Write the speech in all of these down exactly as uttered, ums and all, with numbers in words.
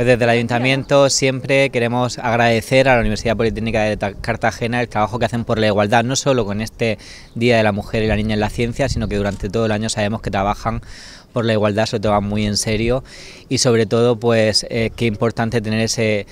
Pues desde el Ayuntamiento siempre queremos agradecer a la Universidad Politécnica de Cartagena el trabajo que hacen por la igualdad, no solo con este Día de la Mujer y la Niña en la Ciencia, sino que durante todo el año sabemos que trabajan por la igualdad, se lo toman muy en serio y sobre todo pues eh, qué importante tener ese,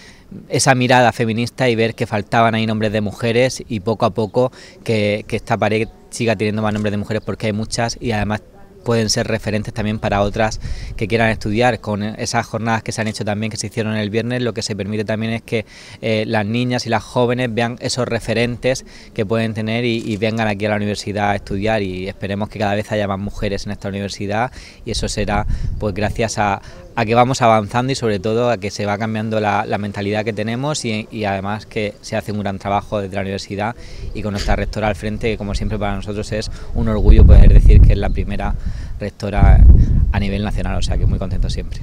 esa mirada feminista y ver que faltaban ahí nombres de mujeres y poco a poco que, que esta pared siga teniendo más nombres de mujeres porque hay muchas y además pueden ser referentes también para otras que quieran estudiar. Con esas jornadas que se han hecho también, que se hicieron el viernes, lo que se permite también es que eh, las niñas y las jóvenes vean esos referentes que pueden tener y, y vengan aquí a la universidad a estudiar, y esperemos que cada vez haya más mujeres en esta universidad, y eso será pues gracias a, a que vamos avanzando y sobre todo a que se va cambiando la, la mentalidad que tenemos y, y además que se hace un gran trabajo desde la universidad y con nuestra rectora al frente, que como siempre para nosotros es un orgullo poder decir que es la primera rectora a nivel nacional, o sea que muy contento siempre.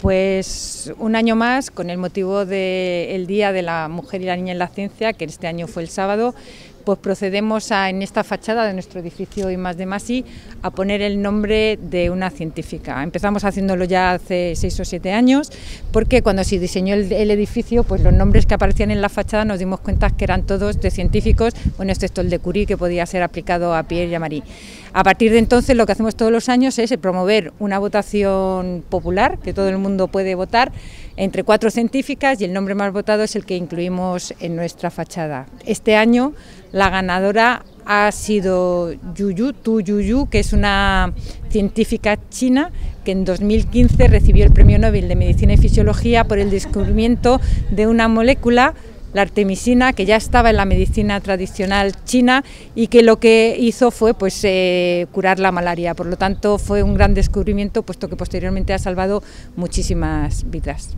Pues un año más, con el motivo del Día de la Mujer y la Niña en la Ciencia, que este año fue el sábado, pues procedemos a, en esta fachada de nuestro edificio I más D más I, a poner el nombre de una científica. Empezamos haciéndolo ya hace seis o siete años, porque cuando se diseñó el, el edificio, pues los nombres que aparecían en la fachada nos dimos cuenta que eran todos de científicos, bueno, excepto el de Curie, que podía ser aplicado a Pierre y a Marie. A partir de entonces lo que hacemos todos los años es promover una votación popular, que todo el mundo puede votar, entre cuatro científicas, y el nombre más votado es el que incluimos en nuestra fachada. Este año la ganadora ha sido Youyou, Tu Youyou, que es una científica china que en dos mil quince recibió el Premio Nobel de Medicina y Fisiología por el descubrimiento de una molécula, la artemisina, que ya estaba en la medicina tradicional china y que lo que hizo fue pues eh, curar la malaria. Por lo tanto fue un gran descubrimiento, puesto que posteriormente ha salvado muchísimas vidas.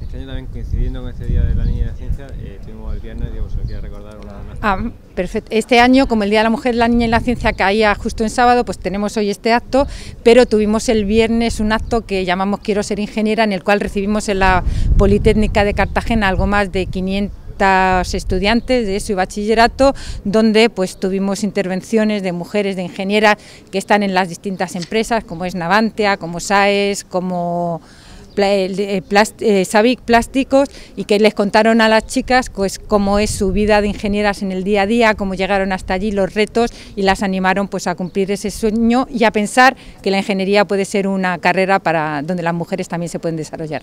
Este año también, coincidiendo con este Día de la Niña y la Ciencia, eh, tuvimos el viernes, y os lo quiero recordar una, una... Ah, perfecto. Este año, como el Día de la Mujer, la Niña y la Ciencia caía justo en sábado, pues tenemos hoy este acto, pero tuvimos el viernes un acto que llamamos Quiero ser ingeniera, en el cual recibimos en la Politécnica de Cartagena algo más de quinientos estudiantes de ESO y bachillerato, donde pues tuvimos intervenciones de mujeres, de ingenieras que están en las distintas empresas, como es Navantia, como SAES, como Sabic Plásticos, y que les contaron a las chicas pues cómo es su vida de ingenieras en el día a día, cómo llegaron hasta allí, los retos, y las animaron pues a cumplir ese sueño y a pensar que la ingeniería puede ser una carrera para donde las mujeres también se pueden desarrollar.